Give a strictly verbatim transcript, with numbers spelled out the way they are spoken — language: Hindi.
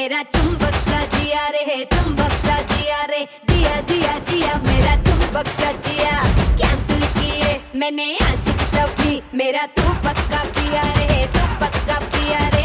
मेरा तुम बक्सा जिया रे है, तुम बक्सा जिया रे, जिया जिया जिया मेरा तुम बक्सा जिया। कैंसिल किए मैंने आशिक सभी, मेरा तू पक्का पिया रे, तू पक्का पिया रे।